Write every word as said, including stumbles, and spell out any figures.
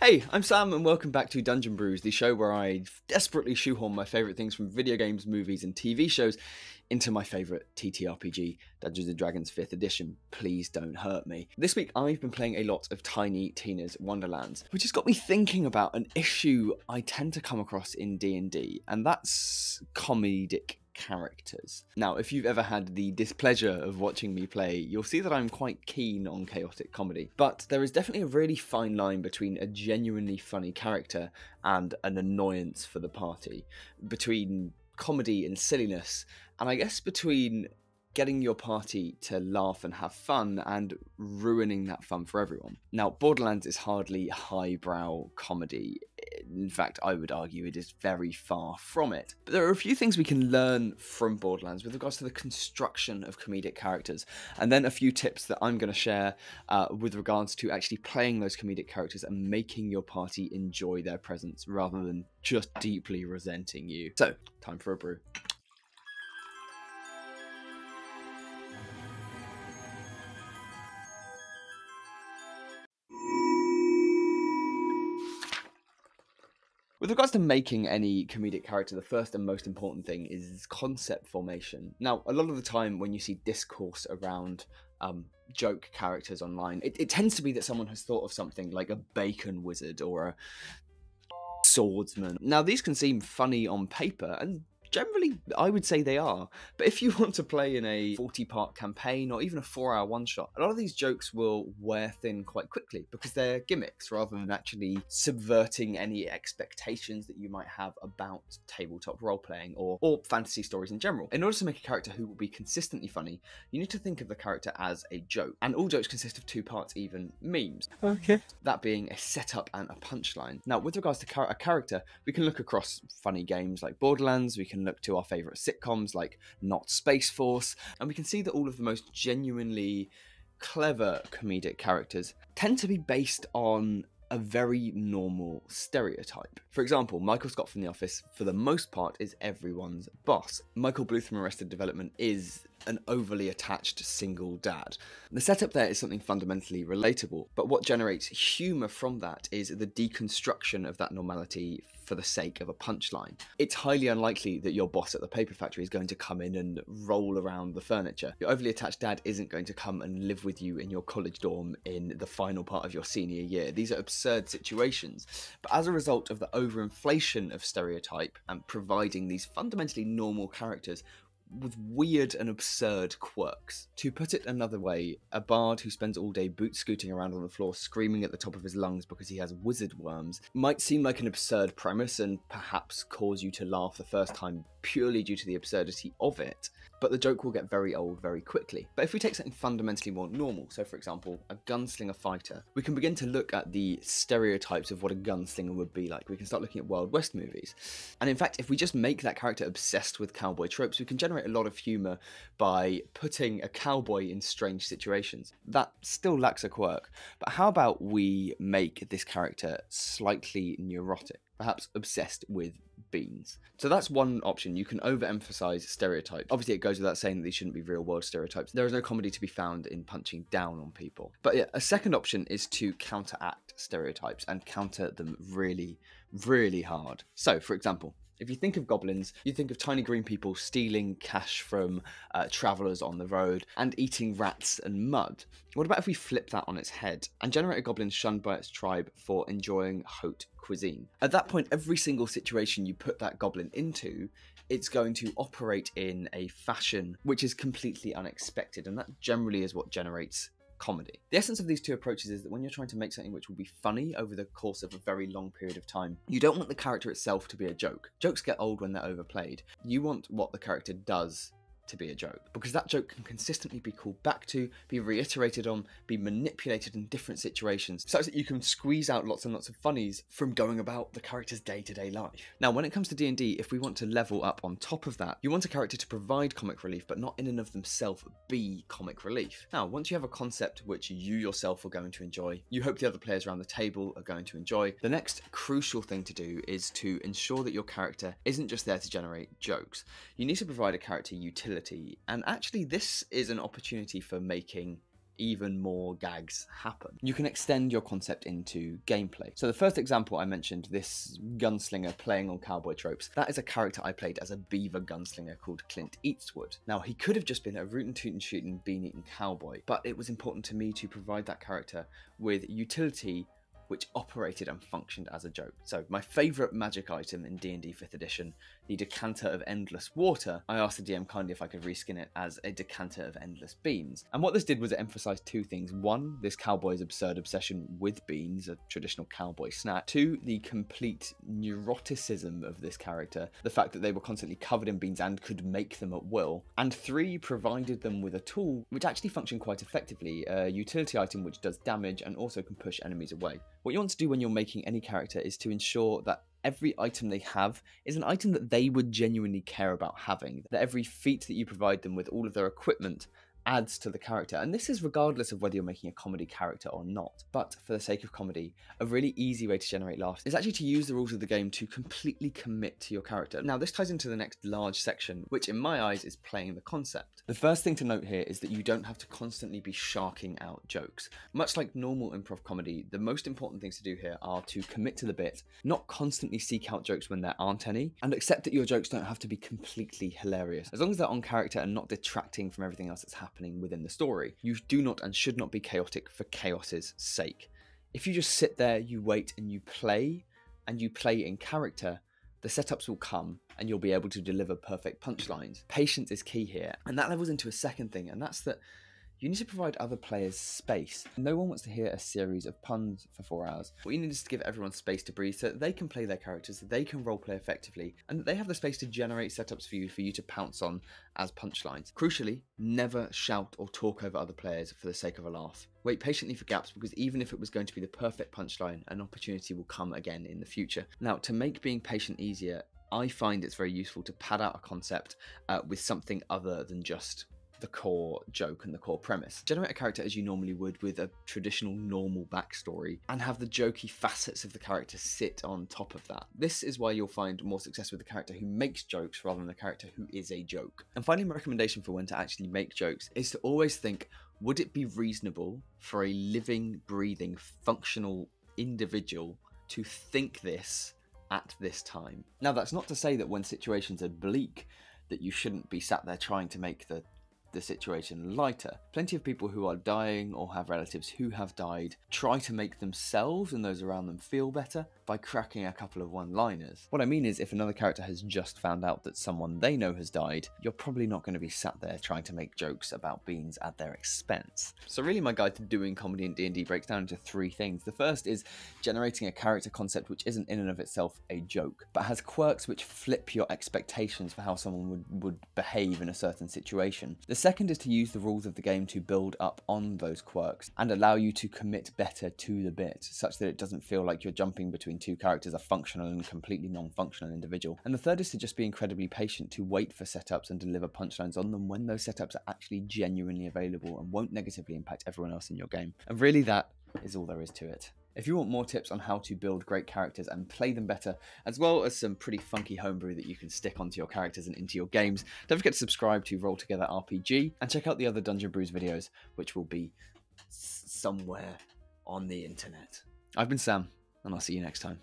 Hey, I'm Sam and welcome back to Dungeon Brews, the show where I desperately shoehorn my favourite things from video games, movies and T V shows into my favourite T T R P G, Dungeons and Dragons fifth edition. Please don't hurt me. This week I've been playing a lot of Tiny Tina's Wonderlands, which has got me thinking about an issue I tend to come across in D and D, and that's comedic characters. Now, if you've ever had the displeasure of watching me play, you'll see that I'm quite keen on chaotic comedy, but there is definitely a really fine line between a genuinely funny character and an annoyance for the party, between comedy and silliness, and I guess between getting your party to laugh and have fun and ruining that fun for everyone. Now, Borderlands is hardly highbrow comedy. In fact, I would argue it is very far from it. But there are a few things we can learn from Borderlands with regards to the construction of comedic characters, and then a few tips that I'm going to share uh, with regards to actually playing those comedic characters and making your party enjoy their presence rather than just deeply resenting you. So, time for a brew. With regards to making any comedic character, the first and most important thing is concept formation. Now, a lot of the time when you see discourse around um, joke characters online, it, it tends to be that someone has thought of something like a bacon wizard or a swordsman. Now, these can seem funny on paper, and generally, I would say they are, but if you want to play in a forty part campaign or even a four hour one-shot, a lot of these jokes will wear thin quite quickly because they're gimmicks rather than actually subverting any expectations that you might have about tabletop role-playing or, or fantasy stories in general. In order to make a character who will be consistently funny, you need to think of the character as a joke, and all jokes consist of two parts, even memes. Okay. That being a setup and a punchline. Now, with regards to char a character, we can look across funny games like Borderlands, we can look to our favourite sitcoms like Not Space Force, and we can see that all of the most genuinely clever comedic characters tend to be based on a very normal stereotype. For example, Michael Scott from The Office, for the most part, is everyone's boss. Michael Bluth from Arrested Development is an overly attached single dad. The setup there is something fundamentally relatable, but what generates humour from that is the deconstruction of that normality for the sake of a punchline. It's highly unlikely that your boss at the paper factory is going to come in and roll around the furniture. Your overly attached dad isn't going to come and live with you in your college dorm in the final part of your senior year. These are absurd situations, but as a result of the overinflation of stereotype and providing these fundamentally normal characters with weird and absurd quirks. To put it another way, a bard who spends all day boot scooting around on the floor screaming at the top of his lungs because he has wizard worms might seem like an absurd premise and perhaps cause you to laugh the first time purely due to the absurdity of it, but the joke will get very old very quickly. But if we take something fundamentally more normal, so for example, a gunslinger fighter, we can begin to look at the stereotypes of what a gunslinger would be like. We can start looking at Wild West movies. And in fact, if we just make that character obsessed with cowboy tropes, we can generate a lot of humour by putting a cowboy in strange situations. That still lacks a quirk, but how about we make this character slightly neurotic, perhaps obsessed with beans? So that's one option. You can overemphasize stereotypes. Obviously, it goes without saying that these shouldn't be real world stereotypes. There is no comedy to be found in punching down on people. But yeah, a second option is to counteract stereotypes and counter them really, really hard. So, for example, if you think of goblins, you think of tiny green people stealing cash from uh, travellers on the road and eating rats and mud. What about if we flip that on its head and generate a goblin shunned by its tribe for enjoying haute cuisine? At that point, every single situation you put that goblin into, it's going to operate in a fashion which is completely unexpected, and that generally is what generates comedy. The essence of these two approaches is that when you're trying to make something which will be funny over the course of a very long period of time, you don't want the character itself to be a joke. Jokes get old when they're overplayed. You want what the character does to be a joke, because that joke can consistently be called back to, be reiterated on, be manipulated in different situations, such that you can squeeze out lots and lots of funnies from going about the character's day-to-day life. Now, when it comes to D and D, if we want to level up on top of that, you want a character to provide comic relief, but not in and of themselves be comic relief. Now, once you have a concept which you yourself are going to enjoy, you hope the other players around the table are going to enjoy, the next crucial thing to do is to ensure that your character isn't just there to generate jokes. You need to provide a character utility. And actually, this is an opportunity for making even more gags happen. You can extend your concept into gameplay. So the first example I mentioned, this gunslinger playing on cowboy tropes, that is a character I played as a beaver gunslinger called Clint Eatswood. Now, he could have just been a rootin' tootin' shootin' bean eating cowboy, but it was important to me to provide that character with utility which operated and functioned as a joke. So my favourite magic item in D and D fifth edition, the Decanter of Endless Water, I asked the D M kindly if I could reskin it as a Decanter of Endless Beans. And what this did was it emphasised two things. One, this cowboy's absurd obsession with beans, a traditional cowboy snack. Two, the complete neuroticism of this character, the fact that they were constantly covered in beans and could make them at will. And three, provided them with a tool which actually functioned quite effectively, a utility item which does damage and also can push enemies away. What you want to do when you're making any character is to ensure that every item they have is an item that they would genuinely care about having, that every feat that you provide them with, all of their equipment, adds to the character. And this is regardless of whether you're making a comedy character or not. But for the sake of comedy, a really easy way to generate laughs is actually to use the rules of the game to completely commit to your character. Now, this ties into the next large section, which in my eyes is playing the concept. The first thing to note here is that you don't have to constantly be sharking out jokes. Much like normal improv comedy, the most important things to do here are to commit to the bit, not constantly seek out jokes when there aren't any, and accept that your jokes don't have to be completely hilarious. As long as they're on character and not detracting from everything else that's happening within the story. You do not and should not be chaotic for chaos's sake. If you just sit there, you wait, and you play, and you play in character, the setups will come and you'll be able to deliver perfect punchlines. Patience is key here. And that levels into a second thing, and that's that you need to provide other players space. No one wants to hear a series of puns for four hours. What you need is to give everyone space to breathe so that they can play their characters, that they can roleplay effectively, and that they have the space to generate setups for you for you to pounce on as punchlines. Crucially, never shout or talk over other players for the sake of a laugh. Wait patiently for gaps, because even if it was going to be the perfect punchline, an opportunity will come again in the future. Now, to make being patient easier, I find it's very useful to pad out a concept uh, with something other than just the core joke and the core premise. Generate a character as you normally would, with a traditional normal backstory, and have the jokey facets of the character sit on top of that. This is why you'll find more success with the character who makes jokes rather than the character who is a joke. And finally, my recommendation for when to actually make jokes is to always think, would it be reasonable for a living, breathing, functional individual to think this at this time? Now, that's not to say that when situations are bleak, that you shouldn't be sat there trying to make the the situation lighter. Plenty of people who are dying or have relatives who have died try to make themselves and those around them feel better by cracking a couple of one-liners. What I mean is, if another character has just found out that someone they know has died, you're probably not going to be sat there trying to make jokes about beans at their expense. So really, my guide to doing comedy in D and D breaks down into three things. The first is generating a character concept which isn't in and of itself a joke, but has quirks which flip your expectations for how someone would, would behave in a certain situation. The The second is to use the rules of the game to build up on those quirks and allow you to commit better to the bit, such that it doesn't feel like you're jumping between two characters, a functional and completely non-functional individual. And the third is to just be incredibly patient, to wait for setups and deliver punchlines on them when those setups are actually genuinely available and won't negatively impact everyone else in your game. And really, that is all there is to it. If you want more tips on how to build great characters and play them better, as well as some pretty funky homebrew that you can stick onto your characters and into your games, don't forget to subscribe to Roll Together R P G and check out the other Dungeon Brews videos, which will be somewhere on the internet. I've been Sam, and I'll see you next time.